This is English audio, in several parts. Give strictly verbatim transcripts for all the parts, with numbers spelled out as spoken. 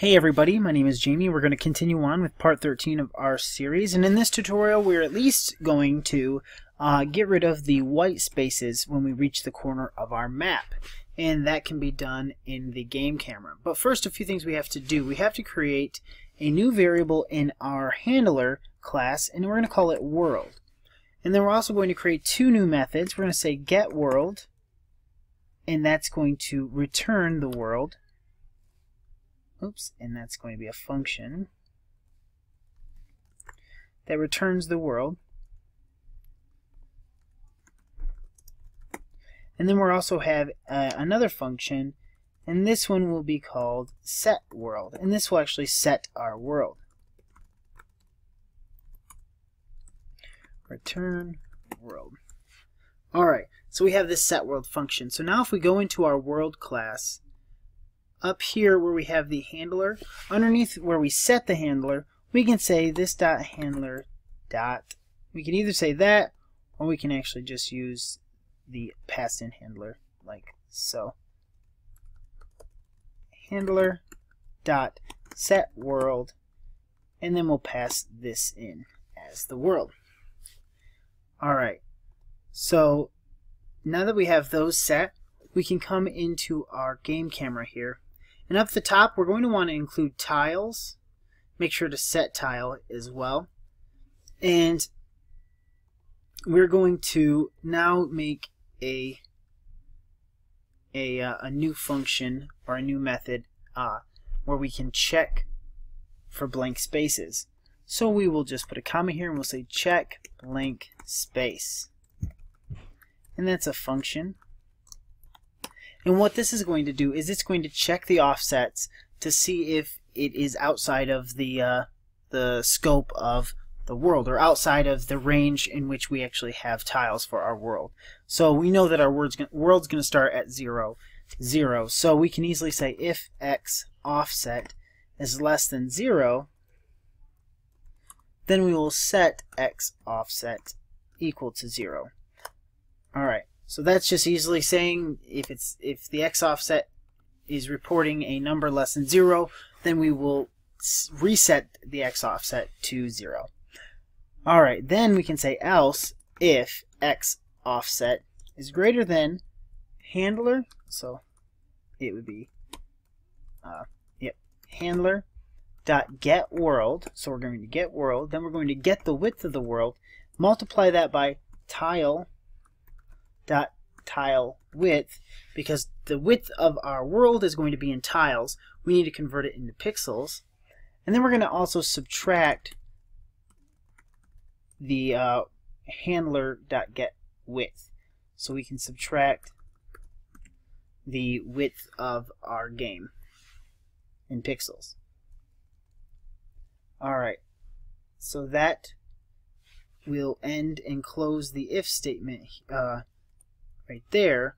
Hey everybody, my name is Jamie. We're going to continue on with part thirteen of our series, and in this tutorial we're at least going to uh, get rid of the white spaces when we reach the corner of our map, and that can be done in the game camera. But first, a few things we have to do. We have to create a new variable in our handler class, and we're going to call it world. And then we're also going to create two new methods. We're going to say getWorld, and that's going to return the world. Oops, and that's going to be a function that returns the world. And then we'll also have uh, another function, and this one will be called setWorld, and this will actually set our world. Return world. Alright, so we have this setWorld function. So now if we go into our world class, up here where we have the handler, underneath where we set the handler, we can say this dot handler dot, we can either say that, or we can actually just use the passed in handler like so. Handler dot set world, and then we'll pass this in as the world. Alright, so now that we have those set, we can come into our game camera here. And up the top, we're going to want to include tiles. Make sure to set tile as well. And we're going to now make a a, uh, a new function or a new method uh, where we can check for blank spaces. So we will just put a comma here and we'll say check blank space. And that's a function. And what this is going to do is it's going to check the offsets to see if it is outside of the uh, the scope of the world, or outside of the range in which we actually have tiles for our world. So we know that our world's going to start at zero, zero. So we can easily say if x offset is less than zero, then we will set x offset equal to zero. All right. So that's just easily saying if it's if the x offset is reporting a number less than zero, then we will reset the x offset to zero. All right, then we can say else if x offset is greater than handler, so it would be uh, yep handler dot get world. So we're going to get world, then we're going to get the width of the world, multiply that by tile dot tile width, because the width of our world is going to be in tiles. We need to convert it into pixels, and then we're going to also subtract the uh, handler dot get width, so we can subtract the width of our game in pixels. Alright, so that will end and close the if statement uh, right there.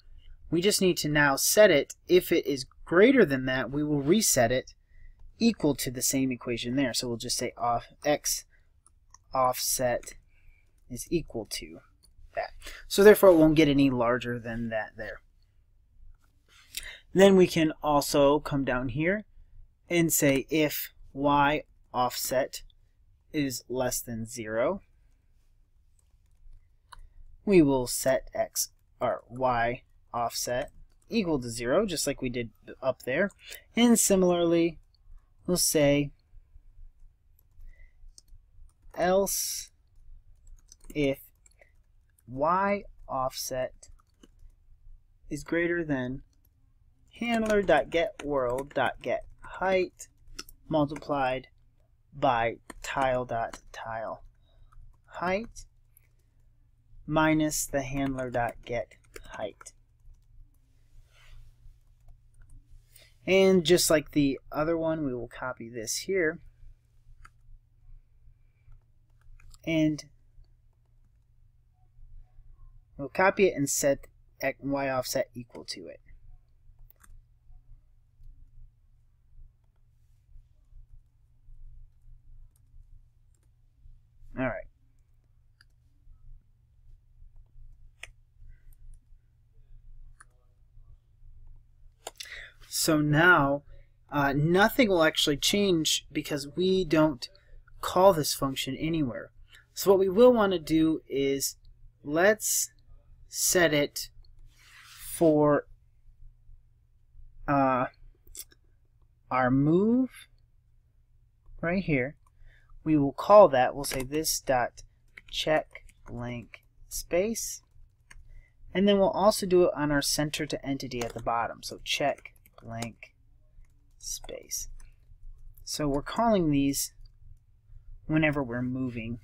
We just need to now set it. If it is greater than that, we will reset it equal to the same equation there. So we'll just say off x offset is equal to that. So therefore it won't get any larger than that there. Then we can also come down here and say if y offset is less than zero, we will set x or y offset equal to zero, just like we did up there. And similarly, we'll say else if y offset is greater than handler.getWorld.getHeight multiplied by tile.tileHeight minus the handler.getHeight. And just like the other one, we will copy this here and we'll copy it and set y offset equal to it. All right. So now Uh, nothing will actually change because we don't call this function anywhere. So what we will want to do is let's set it for uh, our move right here. We will call that, we'll say this dot check link space, and then we'll also do it on our center to entity at the bottom. So check link space. So we're calling these whenever we're moving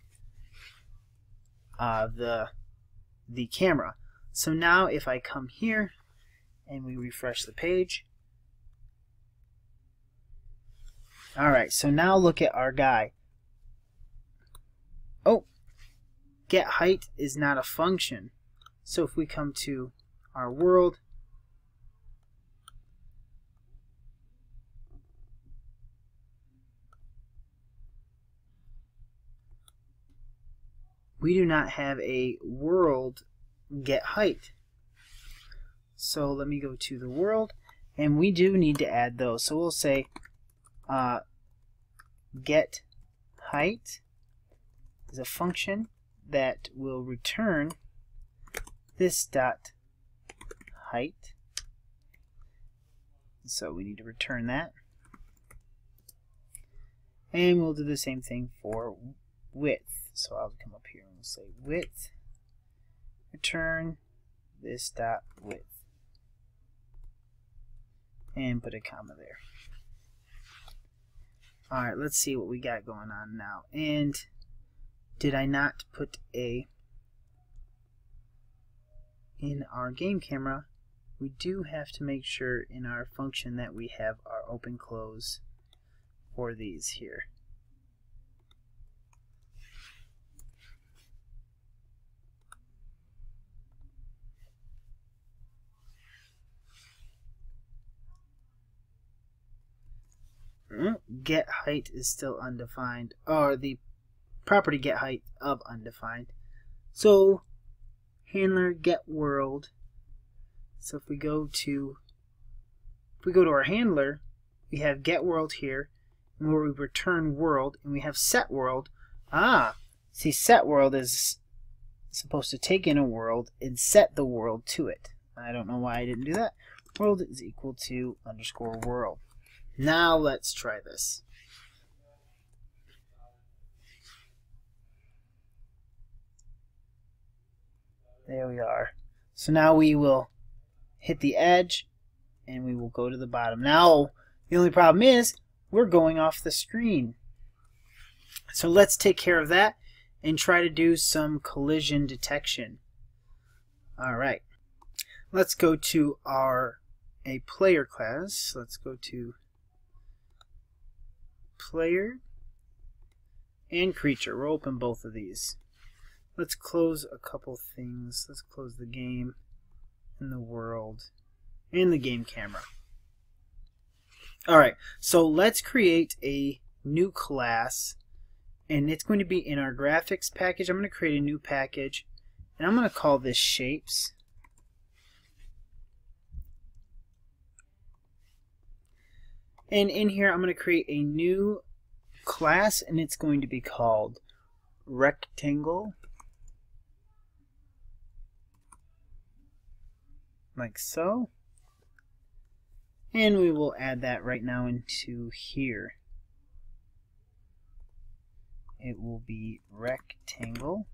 uh, the the camera. So now if I come here and we refresh the page, alright, so now look at our guy. Oh, get height is not a function. So if we come to our world, we do not have a world get height. So let me go to the world, and we do need to add those. So we'll say uh, get height is a function that will return this dot height. So we need to return that, and we'll do the same thing for width. So I'll come up here and we'll say width, return this dot width, and put a comma there. Alright, let's see what we got going on now. And did I not put a in our game camera? We do have to make sure in our function that we have our open close for these here. Get height is still undefined, or the property get height of undefined. So handler get world. So if we go to if we go to our handler, we have get world here, and where we return world, and we have set world. Ah, see, set world is supposed to take in a world and set the world to it. I don't know why I didn't do that. World is equal to underscore world. Now let's try this. There we are. So now we will hit the edge and we will go to the bottom. Now the only problem is we're going off the screen. So let's take care of that and try to do some collision detection. Alright. Let's go to our a player class. Let's go to player and creature. We'll open both of these. Let's close a couple things. Let's close the game and the world and the game camera. Alright, so let's create a new class, and it's going to be in our graphics package. I'm going to create a new package, and I'm going to call this shapes. And in here I'm going to create a new class, and it's going to be called rectangle, like so, and we will add that right now into here. It will be rectangle.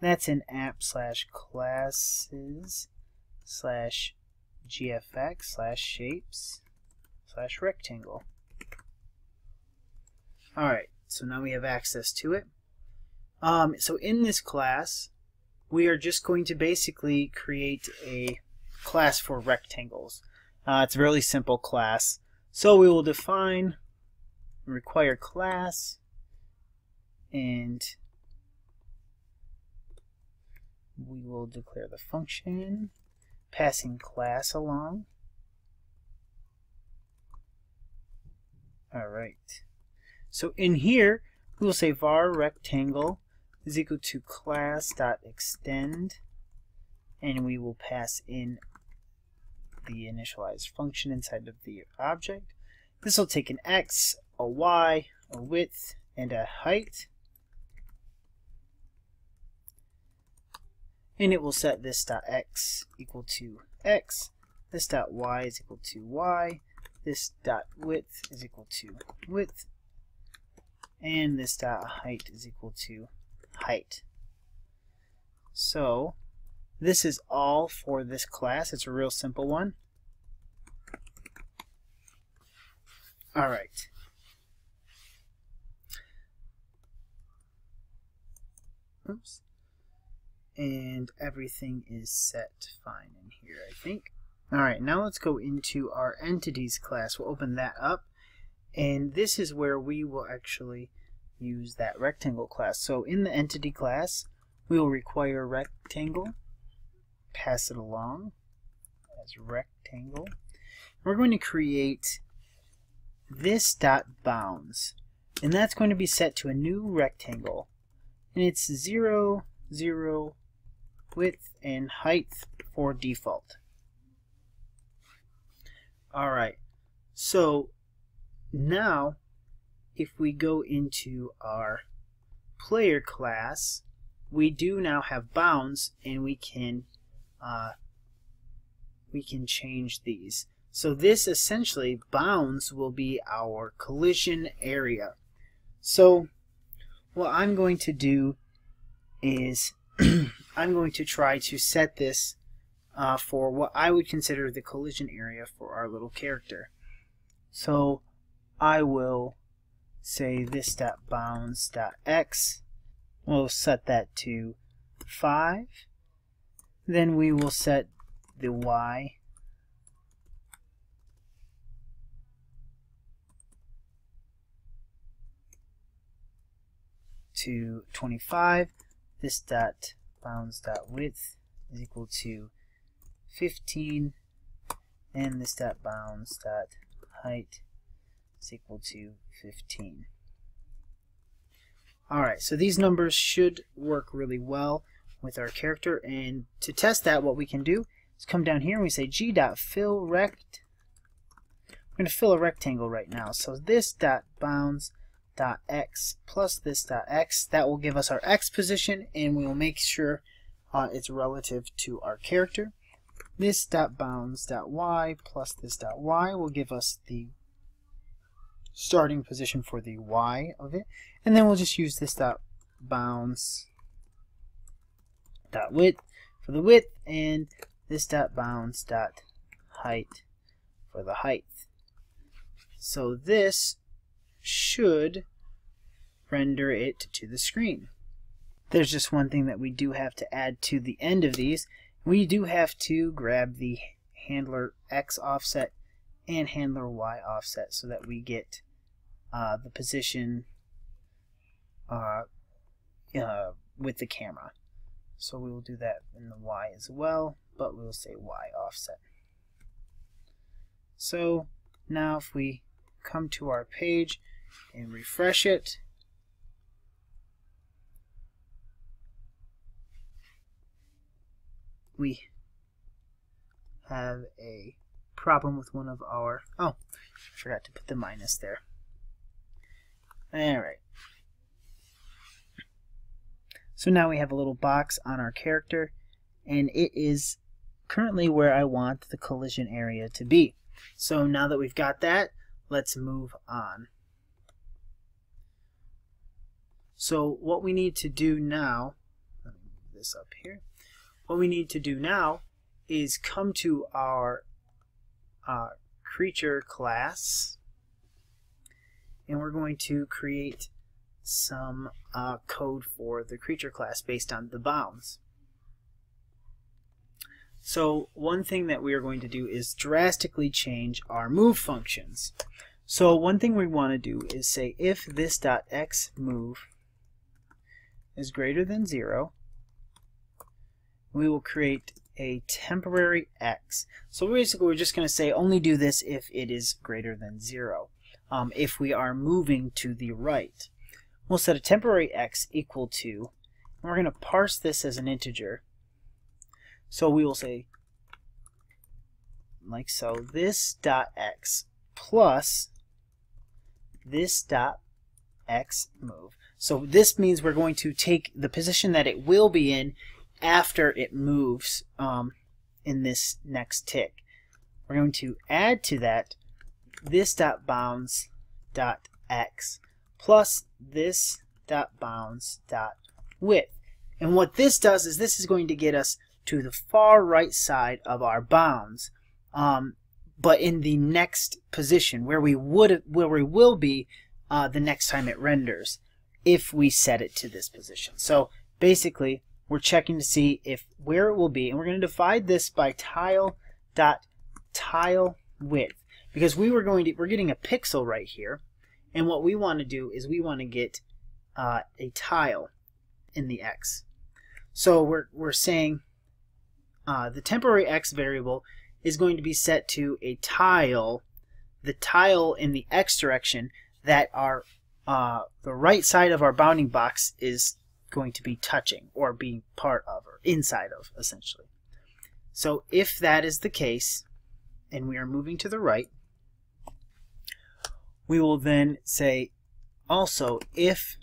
That's an app slash classes slash gfx slash shapes slash rectangle. Alright, so now we have access to it. Um, so in this class, we are just going to basically create a class for rectangles. Uh, it's a really simple class. So we will define require class, and we will declare the function, passing class along. Alright, so in here we will say var rectangle is equal to class dot extend, and we will pass in the initialize function inside of the object. This will take an x, a y, a width, and a height. And it will set this dot x equal to x, this dot y is equal to y, this dot width is equal to width, and this dot height is equal to height. So this is all for this class. It's a real simple one. All right. Oops. And everything is set fine in here, I think. All right, now let's go into our entities class. We'll open that up, and this is where we will actually use that rectangle class. So in the entity class, we will require rectangle, pass it along as rectangle. We're going to create this dot bounds, and that's going to be set to a new rectangle, and it's zero, zero, width and height for default. Alright, so now if we go into our player class, we do now have bounds, and we can uh, we can change these. So this essentially, bounds will be our collision area. So what I'm going to do is I'm going to try to set this Uh, for what I would consider the collision area for our little character. So I will say this dot bounds dot x, we'll set that to five, then we will set the y to twenty-five, this dot bounds dot width is equal to fifteen, and this dot bounds dot height is equal to fifteen. Alright, so these numbers should work really well with our character, and to test that, what we can do is come down here and we say g dot fill rect. We're going to fill a rectangle right now, so this dot bounds dot x plus this dot x, that will give us our x position, and we will make sure uh, it's relative to our character. This dot bounds dot y plus this dot y will give us the starting position for the y of it, and then we'll just use this dot bounds dot width for the width, and this dot bounds dot height for the height. So this should render it to the screen. There's just one thing that we do have to add to the end of these. We do have to grab the handler x offset and handler y offset so that we get uh, the position uh, uh, with the camera. So we will do that in the y as well, but we'll say y offset. So now if we come to our page and refresh it, we have a problem with one of our, oh, I forgot to put the minus there. Alright. So now we have a little box on our character, and it is currently where I want the collision area to be. So now that we've got that, let's move on. So what we need to do now, let me move this up here. What we need to do now is come to our uh, creature class, and we're going to create some uh, code for the creature class based on the bounds. So one thing that we are going to do is drastically change our move functions. So one thing we want to do is say if this dot x move is greater than zero, we will create a temporary x. So basically we're just going to say only do this if it is greater than zero, um, if we are moving to the right. We'll set a temporary x equal to, and we're going to parse this as an integer. So we will say like so, this dot x plus this dot x move. So this means we're going to take the position that it will be in after it moves um, in this next tick. We're going to add to that this dot bounds dot x plus this dot bounds dot width. And what this does is this is going to get us to the far right side of our bounds, um, but in the next position where we would where we will be uh, the next time it renders, if we set it to this position. So basically, we're checking to see if where it will be, and we're going to divide this by tile dot tile width, because we were going to we're getting a pixel right here, and what we want to do is we want to get uh, a tile in the x. So we're, we're saying uh, the temporary x variable is going to be set to a tile, the tile in the x direction that our uh, the right side of our bounding box is going to be touching or being part of or inside of, essentially. So if that is the case and we are moving to the right, we will then say also if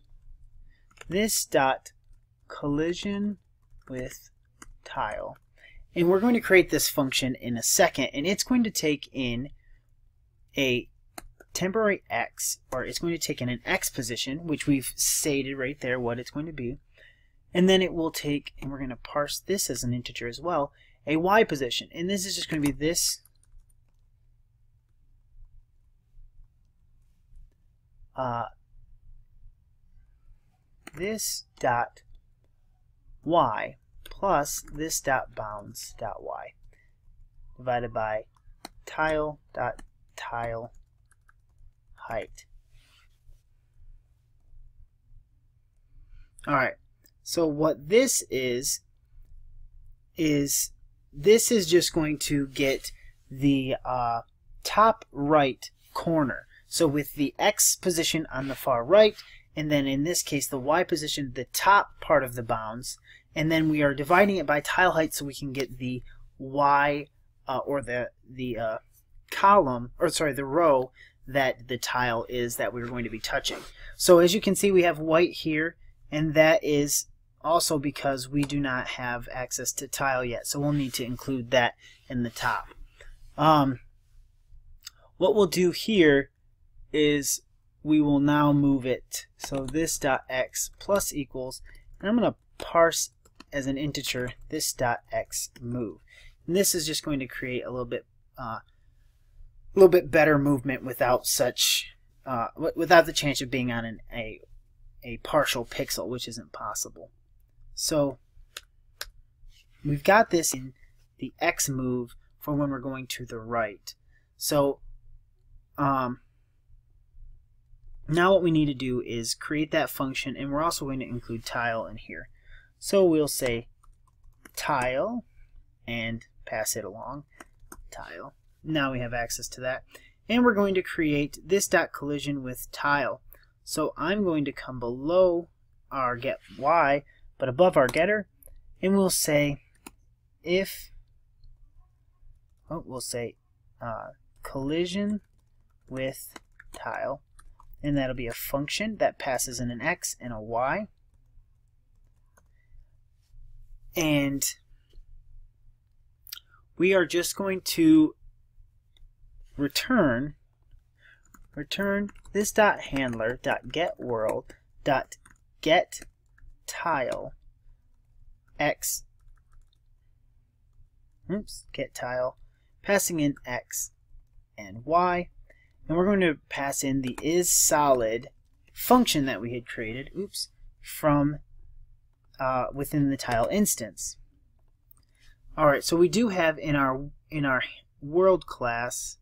this dot collision with tile, and we're going to create this function in a second, and it's going to take in a temporary x, or it's going to take in an x position, which we've stated right there what it's going to be, and then it will take, and we're going to parse this as an integer as well, a y position, and this is just going to be this uh, this dot y plus this dot bounds dot y divided by tile dot tile height. Alright, so what this is is this is just going to get the uh, top right corner. So with the x position on the far right, and then in this case the y position, the top part of the bounds, and then we are dividing it by tile height so we can get the y uh, or the the uh, column, or sorry, the row that the tile is that we're going to be touching. So as you can see, we have white here, and that is also because we do not have access to tile yet, so we'll need to include that in the top. Um, what we'll do here is we will now move it. So this dot x plus equals, and I'm going to parse as an integer this dot x move. And this is just going to create a little bit uh, a little bit better movement without such uh, without the chance of being on an, a a partial pixel, which isn't possible. So we've got this in the x move for when we're going to the right. So um, now what we need to do is create that function, and we're also going to include tile in here. So we'll say tile and pass it along, tile. Now we have access to that, and we're going to create this dot collision with tile. So I'm going to come below our get y, but above our getter, and we'll say if oh, we'll say uh, collision with tile. And that'll be a function that passes in an x and a y. And we are just going to return return this dot handler dot get world dot get tile x. Oops, get tile, passing in x and y. And we're going to pass in the isSolid function that we had created, oops, from uh, within the tile instance. All right, so we do have in our in our world class.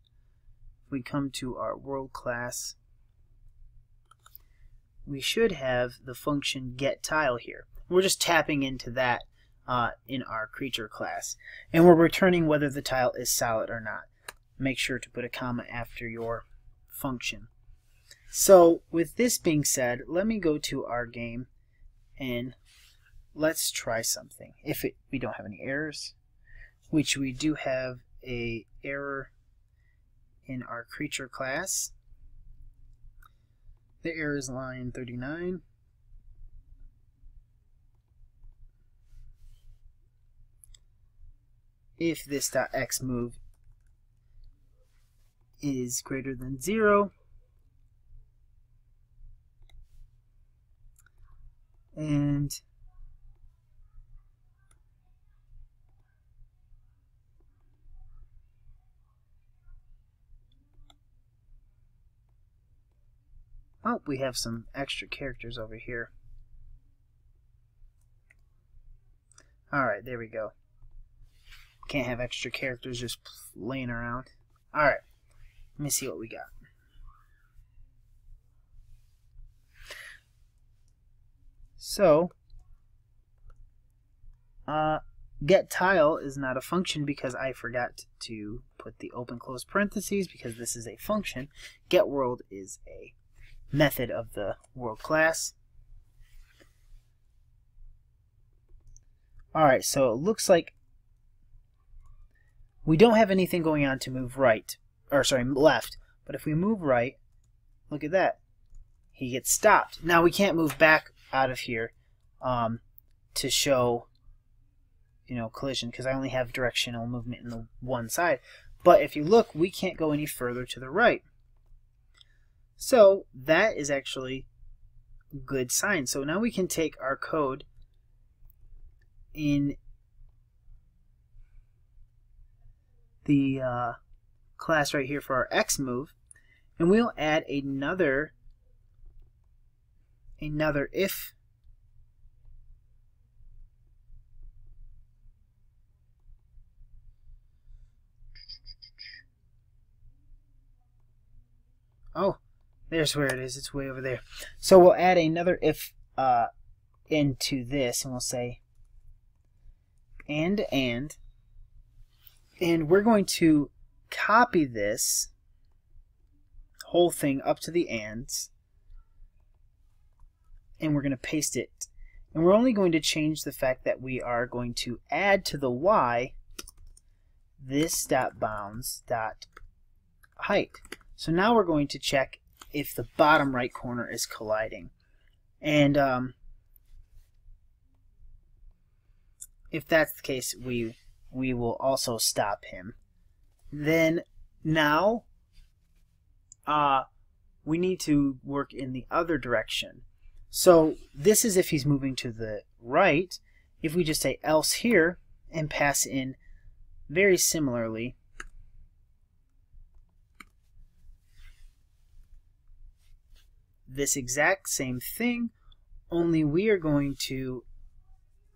If we come to our world class, we should have the function getTile here. We're just tapping into that uh, in our creature class, and we're returning whether the tile is solid or not. Make sure to put a comma after your function. So with this being said, let me go to our game and let's try something. If it, we don't have any errors, which we do have a error in our creature class. The error is line thirty-nine. If this dot x move is greater than zero, and oh, we have some extra characters over here. Alright, there we go. Can't have extra characters just laying around. Alright, let me see what we got. So, uh, getTile is not a function because I forgot to put the open close parentheses because this is a function. GetWorld is a method of the world class. Alright, so it looks like we don't have anything going on to move right, or sorry, left, but if we move right, look at that. He gets stopped. Now we can't move back out of here um, to show, you know, collision, because I only have directional movement in the one side. But if you look, we can't go any further to the right. So that is actually a good sign. So now we can take our code in the uh, class right here for our X move, and we'll add another another if oh there's where it is, it's way over there. So we'll add another if uh, into this, and we'll say and and and we're going to copy this whole thing up to the ands, and we're going to paste it. And we're only going to change the fact that we are going to add to the y this dot bounds dot height. So now we're going to check if the bottom right corner is colliding. And um, if that's the case, we we will also stop him. Then now uh, we need to work in the other direction. So this is if he's moving to the right. If we just say else here and pass in very similarly this exact same thing, only we are going to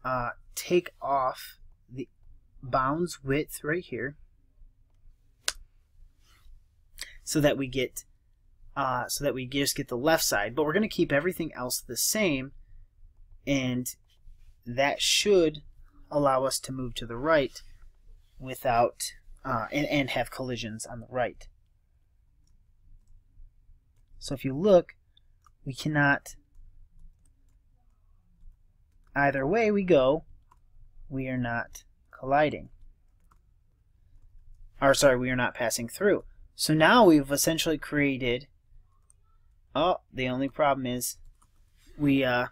uh, take off the bounds width right here so that we get uh, so that we just get the left side, but we're going to keep everything else the same, and that should allow us to move to the right without uh, and, and have collisions on the right. So if you look, we cannot, either way we go, we are not colliding, or sorry, we are not passing through. So now we've essentially created, oh, the only problem is we uh,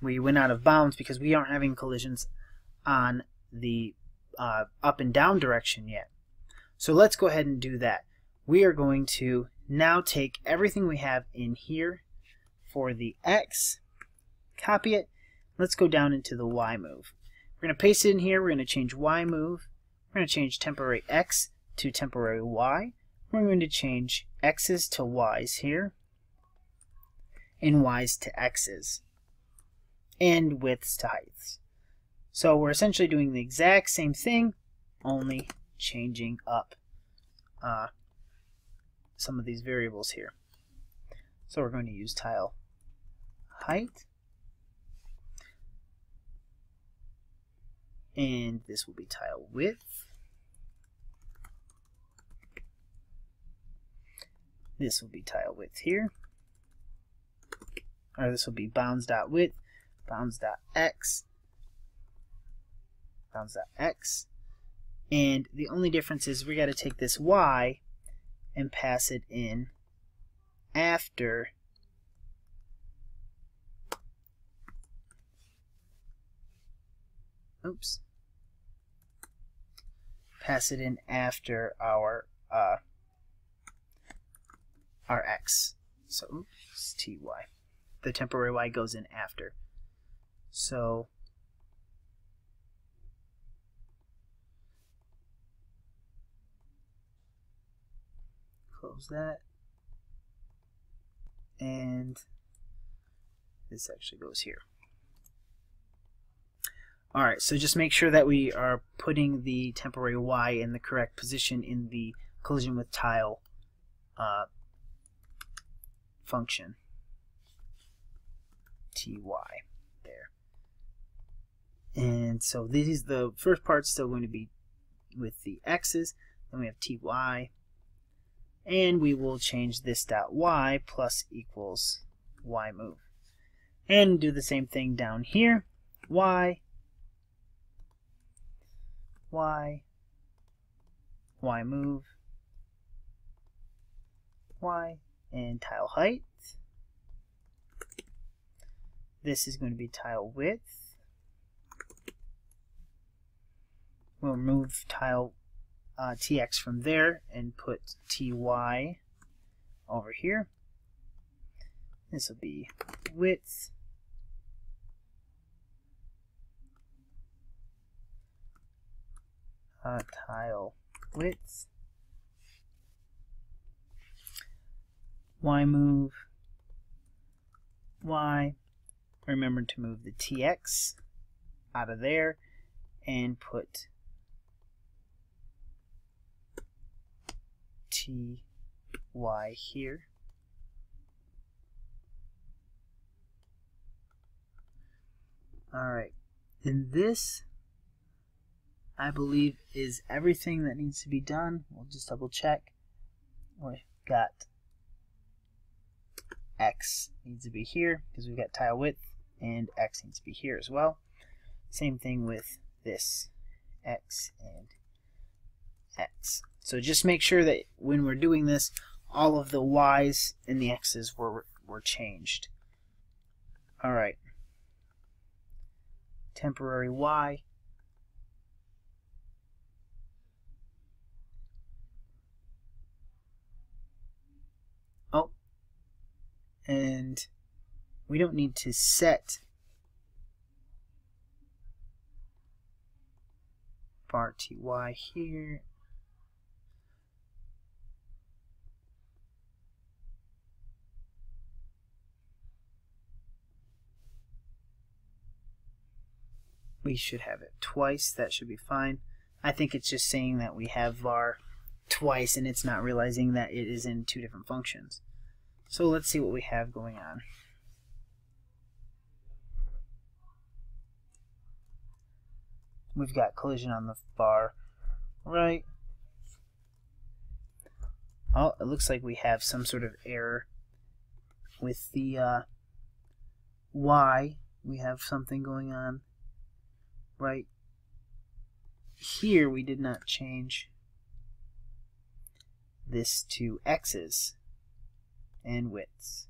we went out of bounds because we aren't having collisions on the uh, up and down direction yet. So let's go ahead and do that. We are going to now take everything we have in here for the X, copy it. Let's go down into the Y move. We're going to paste it in here. We're going to change Y move. We're going to change temporary X to temporary Y. We're going to change X's to Y's here, and Y's to X's, and widths to heights. So we're essentially doing the exact same thing, only changing up uh, some of these variables here. So we're going to use tile height, and this will be tile width. This will be tile width here, or this will be bounds.width, bounds.x, bounds.x, And the only difference is we got to take this y and pass it in after oops pass it in after our uh, our x. So oops, ty, the temporary y goes in after. So close that, and this actually goes here. Alright, so just make sure that we are putting the temporary y in the correct position in the collision with tile uh, function. Ty there. And so this is the first part, still going to be with the x's. Then we have ty. And we will change this dot y plus equals y move, and do the same thing down here. Y, y, y move, y, and tile height. This is going to be tile width. We'll move tile Uh, tx from there and put ty over here. This will be width, uh, tile width, y move, y, remember to move the tx out of there and put ty here. Alright, and this I believe is everything that needs to be done. We'll just double check. We've got x needs to be here because we've got tile width, and x needs to be here as well. Same thing with this, x and x. So just make sure that when we're doing this, all of the y's and the x's were, were changed. Alright. Temporary y. Oh. And we don't need to set bar ty here. We should have it twice. That should be fine. I think it's just saying that we have var twice, and it's not realizing that it is in two different functions. So let's see what we have going on. We've got collision on the far right. Oh, it looks like we have some sort of error with the uh, y. We have something going on. Right here we did not change this to x's and widths.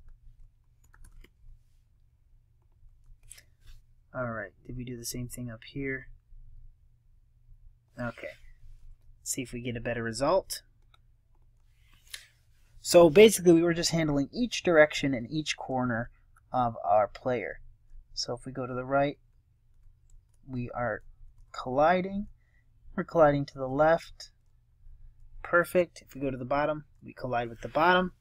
Alright, did we do the same thing up here? Okay, let's see if we get a better result. So basically we were just handling each direction and each corner of our player. So if we go to the right, we are colliding. We're colliding to the left. Perfect. If we go to the bottom, we collide with the bottom.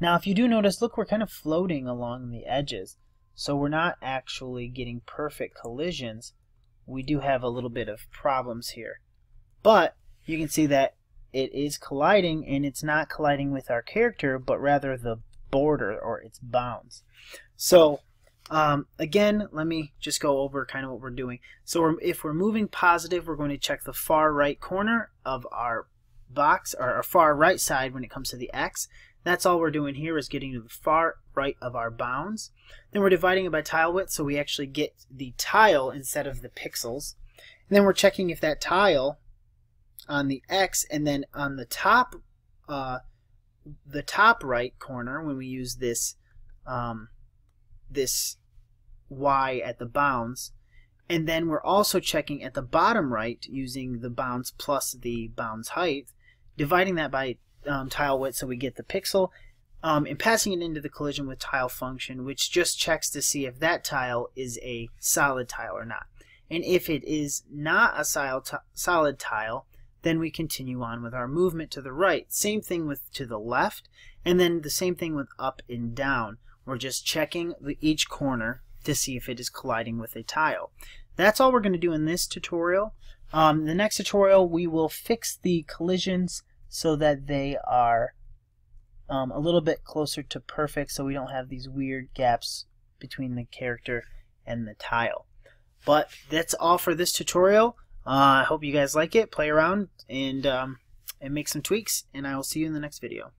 Now, if you do notice, look, we're kind of floating along the edges. So we're not actually getting perfect collisions. We do have a little bit of problems here. But you can see that it is colliding, and it's not colliding with our character, but rather the border or its bounds. So Um, again, let me just go over kind of what we're doing. So we're, if we're moving positive, we're going to check the far right corner of our box, or our far right side when it comes to the x. That's all we're doing here, is getting to the far right of our bounds. Then we're dividing it by tile width, so we actually get the tile instead of the pixels. And then we're checking if that tile on the X, and then on the top, uh, the top right corner, when we use this, um, this Y at the bounds, and then we're also checking at the bottom right using the bounds plus the bounds height, dividing that by um, tile width so we get the pixel, um, and passing it into the collision with tile function, which just checks to see if that tile is a solid tile or not. And if it is not a solid tile, then we continue on with our movement to the right. Same thing with to the left, and then the same thing with up and down. We're just checking each corner to see if it is colliding with a tile. That's all we're going to do in this tutorial. Um, the next tutorial, we will fix the collisions so that they are um, a little bit closer to perfect, so we don't have these weird gaps between the character and the tile. But that's all for this tutorial. Uh, I hope you guys like it. Play around and, um, and make some tweaks, and I will see you in the next video.